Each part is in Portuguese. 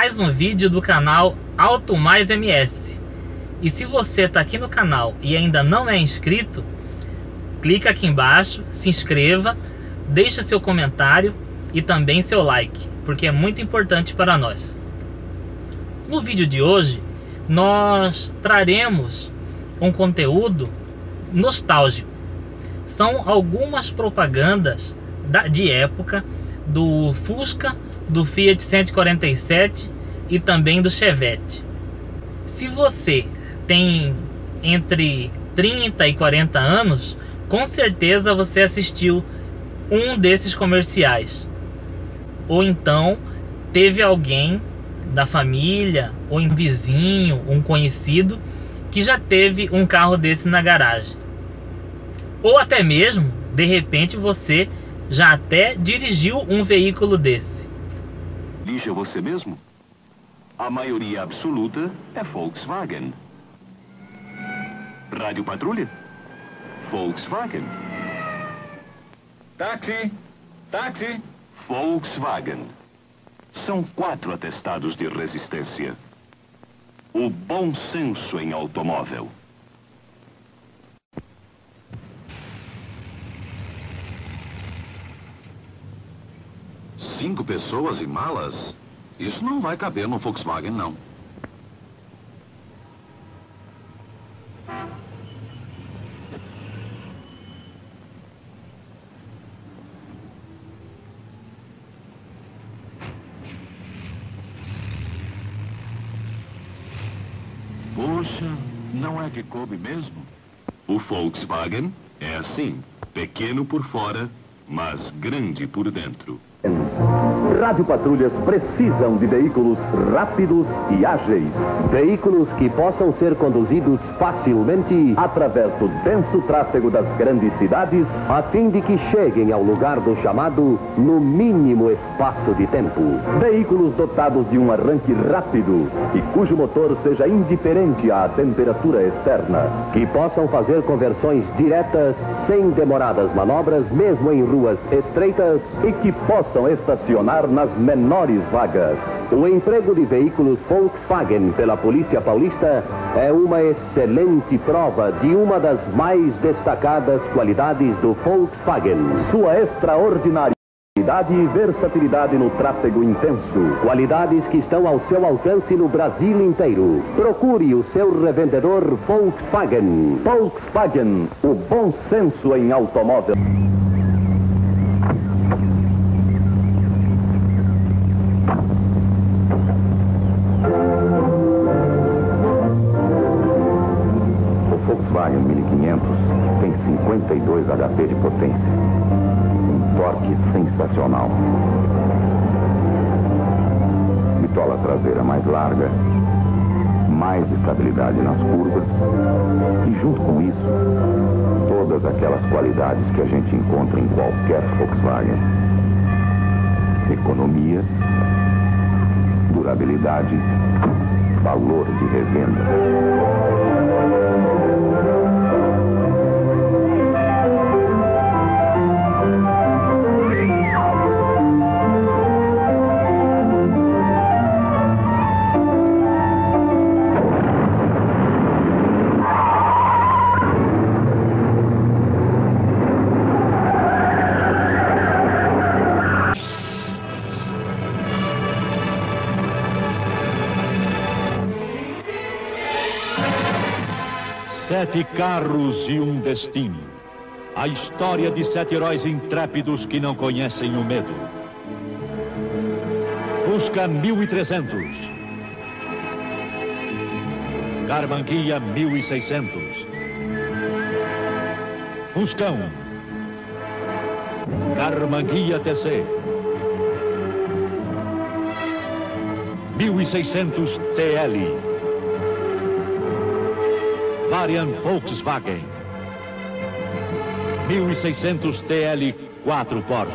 Mais um vídeo do canal Auto Mais MS. E se você está aqui no canal e ainda não é inscrito, clica aqui embaixo, se inscreva, deixa seu comentário e também seu like, porque é muito importante para nós. No vídeo de hoje, nós traremos um conteúdo nostálgico. São algumas propagandas de época do Fusca, do Fiat 147 e também do Chevette. Se você tem entre 30 e 40 anos, com certeza você assistiu um desses comerciais. Ou então teve alguém da família, ou um vizinho, um conhecido, que já teve um carro desse na garagem. Ou até mesmo, de repente, você já até dirigiu um veículo desse. Dirige você mesmo? A maioria absoluta é Volkswagen. Rádio Patrulha? Volkswagen. Táxi! Táxi! Volkswagen. São 4 atestados de resistência. O bom senso em automóvel. Cinco pessoas e malas? Isso não vai caber no Volkswagen, não. Poxa, não é que coube mesmo? O Volkswagen é assim, pequeno por fora, mas grande por dentro. Rádio Patrulhas precisam de veículos rápidos e ágeis. Veículos que possam ser conduzidos facilmente através do denso tráfego das grandes cidades, a fim de que cheguem ao lugar do chamado no mínimo espaço de tempo. Veículos dotados de um arranque rápido e cujo motor seja indiferente à temperatura externa. Que possam fazer conversões diretas sem demoradas manobras, mesmo em ruas estreitas, e que possam estacionar nas menores vagas. O emprego de veículos Volkswagen pela Polícia Paulista é uma excelente prova de uma das mais destacadas qualidades do Volkswagen. Sua extraordinária qualidade e versatilidade no tráfego intenso. Qualidades que estão ao seu alcance no Brasil inteiro. Procure o seu revendedor Volkswagen. Volkswagen, o bom senso em automóvel. Volkswagen 1500 tem 52 HP de potência, um torque sensacional, bitola traseira mais larga, mais estabilidade nas curvas e, junto com isso, todas aquelas qualidades que a gente encontra em qualquer Volkswagen: economia, durabilidade, valor de revenda. Sete carros e um destino. A história de 7 heróis intrépidos que não conhecem o medo. Fusca 1300. Karmann Ghia 1600. Fuscão. Karmann Ghia TC. 1600 TL. Variant Volkswagen 1600 TL 4 portas.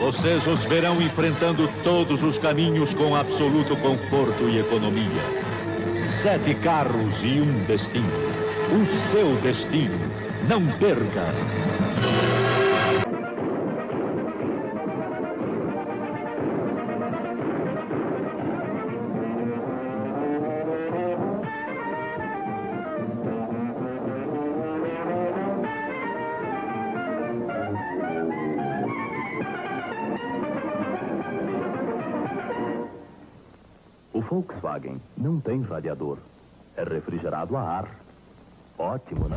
Vocês os verão enfrentando todos os caminhos com absoluto conforto e economia. 7 carros e um destino. O seu destino. Não perca! Volkswagen não tem radiador. É refrigerado a ar. Ótimo, né?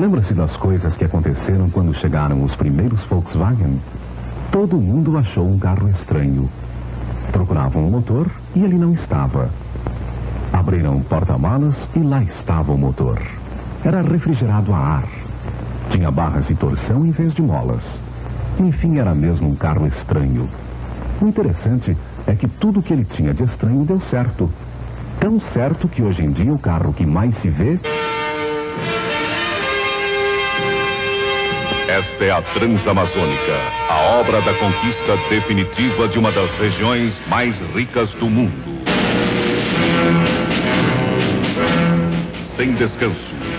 Lembra-se das coisas que aconteceram quando chegaram os primeiros Volkswagen? Todo mundo achou um carro estranho. Procuravam o motor e ele não estava. Abriram o porta-malas e lá estava o motor. Era refrigerado a ar. Tinha barras de torção em vez de molas. Enfim, era mesmo um carro estranho. O interessante é que tudo que ele tinha de estranho deu certo. Tão certo que hoje em dia o carro que mais se vê... Esta é a Transamazônica, a obra da conquista definitiva de uma das regiões mais ricas do mundo. Sem descanso,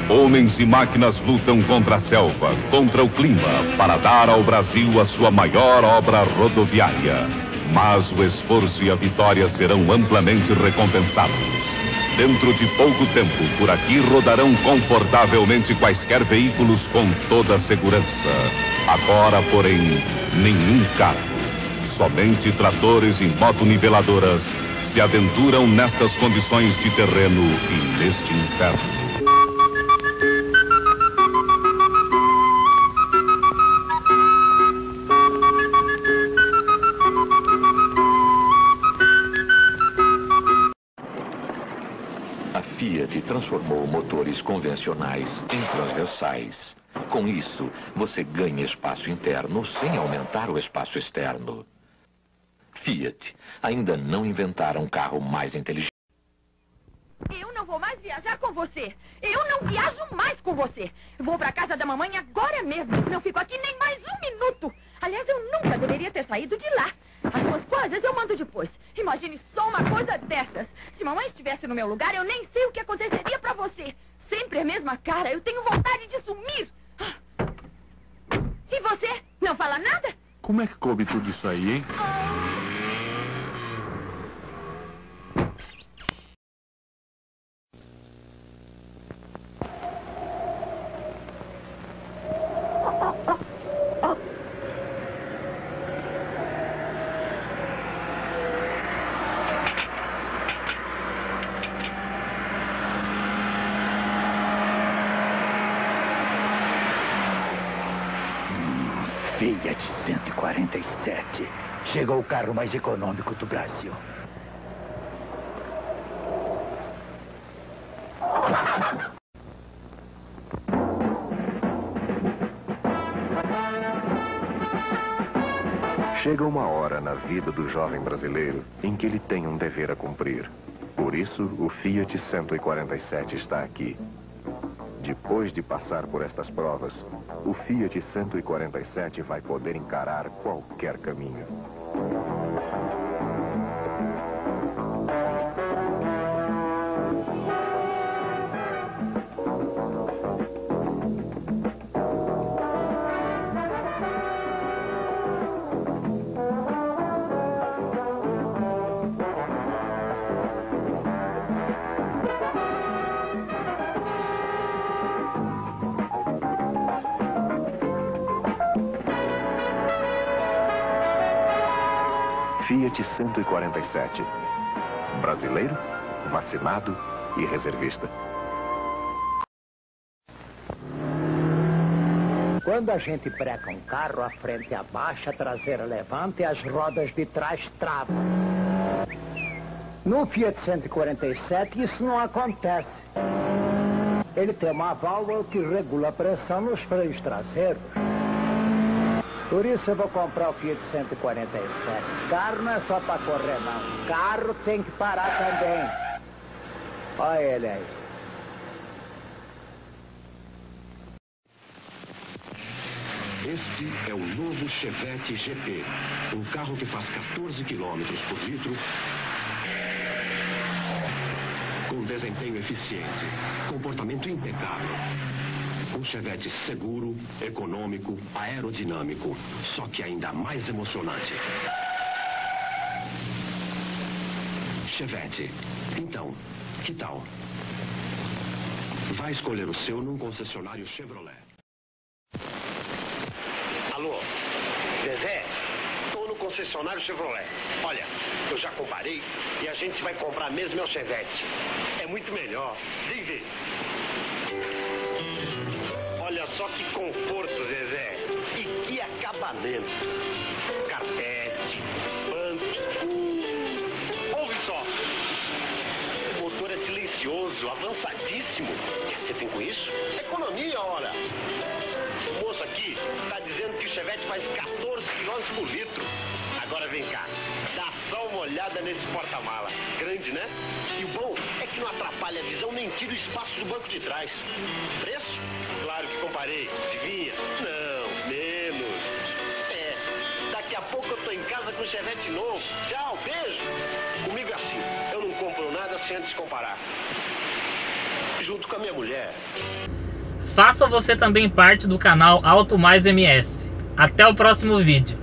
homens e máquinas lutam contra a selva, contra o clima, para dar ao Brasil a sua maior obra rodoviária. Mas o esforço e a vitória serão amplamente recompensados. Dentro de pouco tempo, por aqui rodarão confortavelmente quaisquer veículos com toda a segurança. Agora, porém, nenhum carro. Somente tratores e motoniveladoras se aventuram nestas condições de terreno e neste inferno. Fiat transformou motores convencionais em transversais. Com isso, você ganha espaço interno sem aumentar o espaço externo. Fiat ainda não inventaram um carro mais inteligente. Eu não vou mais viajar com você. Eu não viajo mais com você. Vou pra casa da mamãe agora mesmo. Não fico aqui nem mais um minuto. Aliás, eu nunca deveria ter saído de lá. As suas coisas eu mando depois. Imagine só uma coisa dessas. Se mamãe estivesse no meu lugar, eu nem sei o que aconteceria pra você. Sempre a mesma cara. Eu tenho vontade de sumir. E você? Não fala nada? Como é que coube tudo isso aí, hein? Fiat 147. Chegou o carro mais econômico do Brasil. Chega uma hora na vida do jovem brasileiro em que ele tem um dever a cumprir. Por isso, o Fiat 147 está aqui. Depois de passar por estas provas, o Fiat 147 vai poder encarar qualquer caminho. Fiat 147. Brasileiro, vacinado e reservista. Quando a gente breca um carro, a frente abaixa, a traseira levanta e as rodas de trás travam. No Fiat 147 isso não acontece. Ele tem uma válvula que regula a pressão nos freios traseiros. Por isso eu vou comprar o Fiat 147. Carro não é só pra correr, não. Carro tem que parar também. Olha ele aí. Este é o novo Chevette GP. Um carro que faz 14 quilômetros por litro. Com desempenho eficiente. Comportamento impecável. Um Chevette seguro, econômico, aerodinâmico, só que ainda mais emocionante. Chevette. Então, que tal? Vai escolher o seu num concessionário Chevrolet. Alô, Zezé? Tô no concessionário. concessionário Chevrolet. Olha, eu já comparei e a gente vai comprar mesmo meu Chevette. É muito melhor. Vem ver. Olha só que conforto, Zezé. E que acabamento. Carpete, banco. Ouve só. O motor é silencioso, avançadíssimo. O que você tem com isso? Economia, ora. O moço aqui tá dizendo que o Chevette faz 14 km por litro. Agora vem cá, dá só uma olhada nesse porta-mala. Grande, né? E o bom é que não atrapalha a visão nem tira o espaço do banco de trás. Preço? Claro que comparei. Adivinha? Não, menos. É, daqui a pouco eu tô em casa com o Chevette novo. Tchau, beijo. Comigo é assim, eu não compro nada sem antes comparar. Junto com a minha mulher. Faça você também parte do canal Auto Mais MS. Até o próximo vídeo.